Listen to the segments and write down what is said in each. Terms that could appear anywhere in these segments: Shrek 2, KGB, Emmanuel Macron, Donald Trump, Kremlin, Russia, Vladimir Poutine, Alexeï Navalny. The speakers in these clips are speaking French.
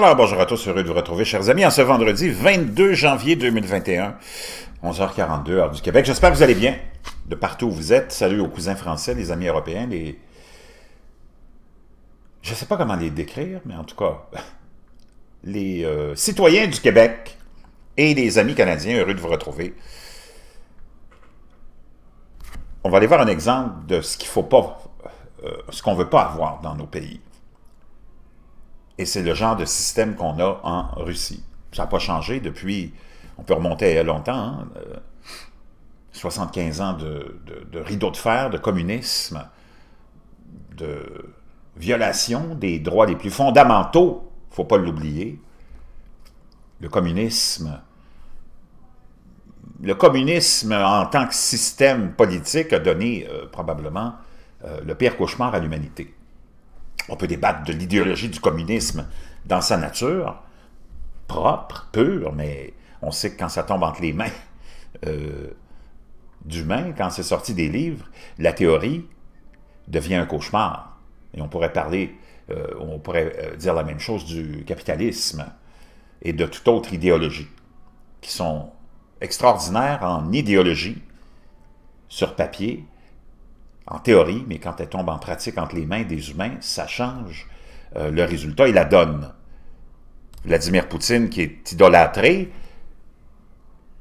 Alors, bonjour à tous, heureux de vous retrouver, chers amis, en ce vendredi 22 janvier 2021, 11h42, heure du Québec. J'espère que vous allez bien, de partout où vous êtes. Salut aux cousins français, les amis européens, les... Je ne sais pas comment les décrire, mais en tout cas, les citoyens du Québec et les amis canadiens, heureux de vous retrouver. On va aller voir un exemple de ce qu'il faut pas, ce qu'on ne veut pas avoir dans nos pays. Et c'est le genre de système qu'on a en Russie. Ça n'a pas changé depuis, on peut remonter à longtemps, hein, 75 ans de rideau de fer, de communisme, de violation des droits les plus fondamentaux, il ne faut pas l'oublier. Le communisme en tant que système politique a donné probablement le pire cauchemar à l'humanité. On peut débattre de l'idéologie du communisme dans sa nature, propre, pure, mais on sait que quand ça tombe entre les mains d'humains, quand c'est sorti des livres, la théorie devient un cauchemar. Et on pourrait parler, on pourrait dire la même chose du capitalisme et de toute autre idéologie, qui sont extraordinaires en idéologie, sur papier, en théorie, mais quand elle tombe en pratique entre les mains des humains, ça change le résultat et la donne. Vladimir Poutine, qui est idolâtré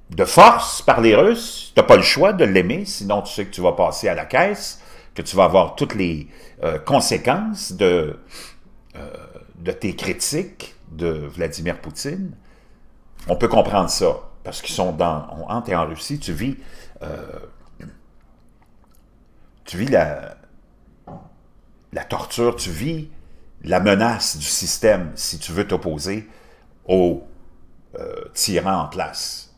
de force par les Russes, tu n'as pas le choix de l'aimer, sinon tu sais que tu vas passer à la caisse, que tu vas avoir toutes les conséquences de tes critiques de Vladimir Poutine. On peut comprendre ça, parce qu'ils sont dans... Quand tu es en Russie, tu vis... Tu vis la torture, tu vis la menace du système si tu veux t'opposer aux tyrans en place.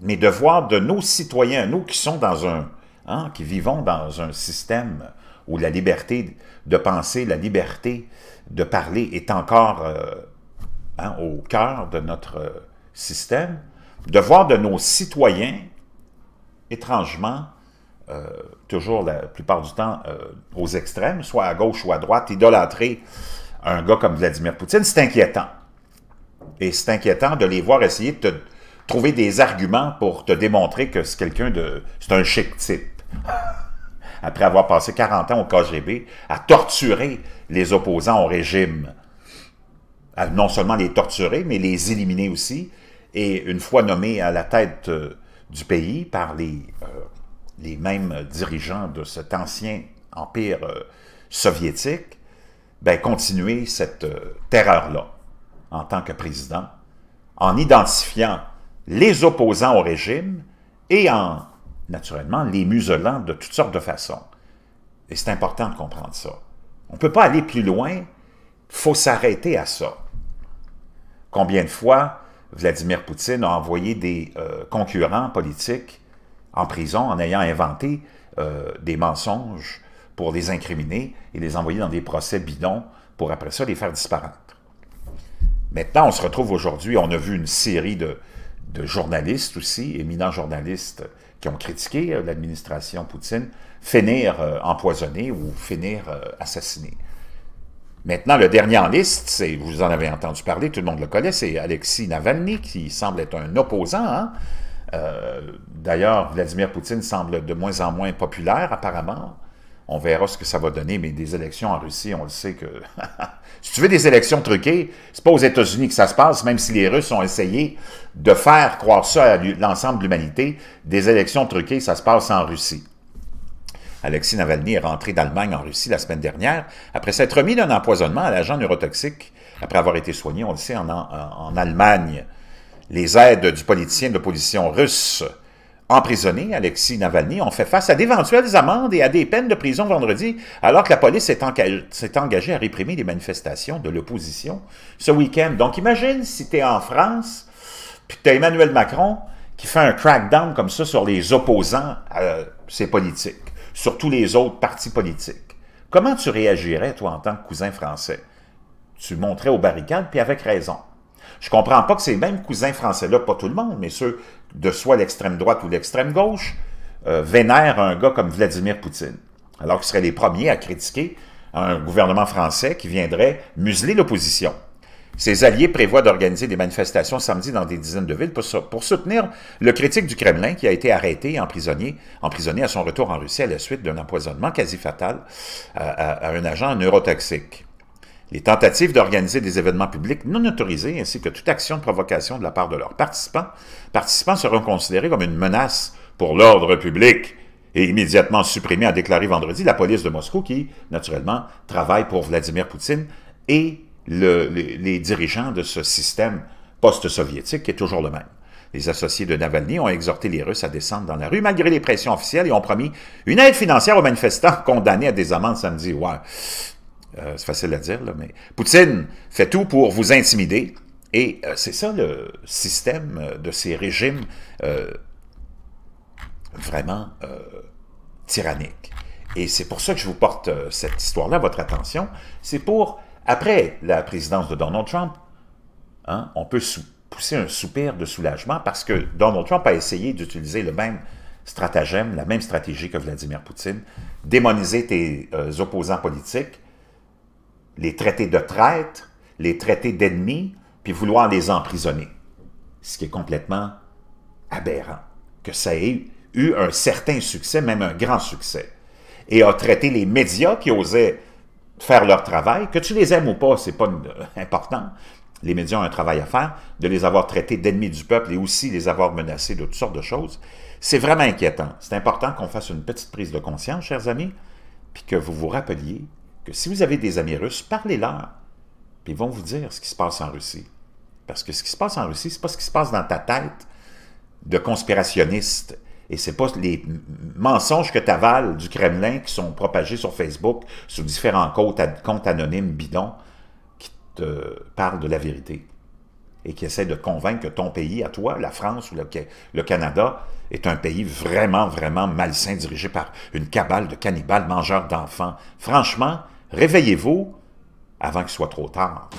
Mais de voir de nos citoyens, nous qui sont dans un, hein, qui vivons dans un système où la liberté de penser, la liberté de parler est encore hein, au cœur de notre système, de voir de nos citoyens, étrangement, toujours la plupart du temps aux extrêmes, soit à gauche ou à droite, idolâtrer un gars comme Vladimir Poutine, c'est inquiétant. Et c'est inquiétant de les voir essayer de te trouver des arguments pour te démontrer que c'est quelqu'un de... c'est un chic type. Après avoir passé 40 ans au KGB à torturer les opposants au régime, à non seulement les torturer, mais les éliminer aussi, et une fois nommé à la tête du pays par les mêmes dirigeants de cet ancien empire soviétique, ben, continuer cette terreur-là en tant que président, en identifiant les opposants au régime et en, naturellement, les muselant de toutes sortes de façons. Et c'est important de comprendre ça. On ne peut pas aller plus loin, il faut s'arrêter à ça. Combien de fois Vladimir Poutine a envoyé des concurrents politiques en prison en ayant inventé des mensonges pour les incriminer et les envoyer dans des procès bidons pour après ça les faire disparaître. Maintenant, on se retrouve aujourd'hui, on a vu une série de journalistes aussi, éminents journalistes qui ont critiqué l'administration Poutine, finir empoisonnés ou finir assassinés. Maintenant, le dernier en liste, vous en avez entendu parler, tout le monde le connaît, c'est Alexeï Navalny, qui semble être un opposant, hein? D'ailleurs, Vladimir Poutine semble de moins en moins populaire, apparemment. On verra ce que ça va donner, mais des élections en Russie, on le sait que... si tu veux des élections truquées, c'est pas aux États-Unis que ça se passe, même si les Russes ont essayé de faire croire ça à l'ensemble de l'humanité. Des élections truquées, ça se passe en Russie. Alexeï Navalny est rentré d'Allemagne en Russie la semaine dernière, après s'être remis d'un empoisonnement à l'agent neurotoxique, après avoir été soigné, on le sait, en Allemagne. Les aides du politicien de l'opposition russe emprisonné, Alexeï Navalny, ont fait face à d'éventuelles amendes et à des peines de prison vendredi, alors que la police s'est engagée à réprimer les manifestations de l'opposition ce week-end. Donc imagine si tu es en France, puis tu as Emmanuel Macron qui fait un crackdown comme ça sur les opposants à ses politiques, sur tous les autres partis politiques. Comment tu réagirais, toi, en tant que cousin français? Tu monterais aux barricades, puis avec raison. Je ne comprends pas que ces mêmes cousins français-là, pas tout le monde, mais ceux de soit l'extrême droite ou l'extrême gauche, vénèrent un gars comme Vladimir Poutine, alors qu'ils seraient les premiers à critiquer un gouvernement français qui viendrait museler l'opposition. Ses alliés prévoient d'organiser des manifestations samedi dans des dizaines de villes pour soutenir le critique du Kremlin qui a été arrêté et emprisonné à son retour en Russie à la suite d'un empoisonnement quasi fatal à un agent neurotoxique. Les tentatives d'organiser des événements publics non autorisés ainsi que toute action de provocation de la part de leurs participants seront considérés comme une menace pour l'ordre public et immédiatement supprimés, a déclaré vendredi la police de Moscou qui, naturellement, travaille pour Vladimir Poutine et les dirigeants de ce système post-soviétique qui est toujours le même. Les associés de Navalny ont exhorté les Russes à descendre dans la rue malgré les pressions officielles et ont promis une aide financière aux manifestants condamnés à des amendes samedi. Ouais. C'est facile à dire, là, mais Poutine fait tout pour vous intimider. Et c'est ça le système de ces régimes vraiment tyranniques. Et c'est pour ça que je vous porte cette histoire-là, votre attention. C'est pour, après la présidence de Donald Trump, hein, on peut pousser un soupir de soulagement parce que Donald Trump a essayé d'utiliser le même stratagème, la même stratégie que Vladimir Poutine, démoniser tes opposants politiques, les traiter de traîtres, les traiter d'ennemis, puis vouloir les emprisonner. Ce qui est complètement aberrant. Que ça ait eu un certain succès, même un grand succès. Et a traité les médias qui osaient faire leur travail, que tu les aimes ou pas, c'est pas important. Les médias ont un travail à faire, de les avoir traités d'ennemis du peuple et aussi les avoir menacés de toutes sortes de choses. C'est vraiment inquiétant. C'est important qu'on fasse une petite prise de conscience, chers amis, puis que vous vous rappeliez que si vous avez des amis russes, parlez-leur, puis ils vont vous dire ce qui se passe en Russie. Parce que ce qui se passe en Russie, c'est pas ce qui se passe dans ta tête de conspirationniste. Et c'est pas les mensonges que t'avales du Kremlin qui sont propagés sur Facebook, sous différents comptes anonymes bidons, qui te parlent de la vérité et qui essaient de te convaincre que ton pays, à toi, la France ou le Canada, est un pays vraiment, vraiment malsain, dirigé par une cabale de cannibales mangeurs d'enfants. Franchement, réveillez-vous avant qu'il soit trop tard.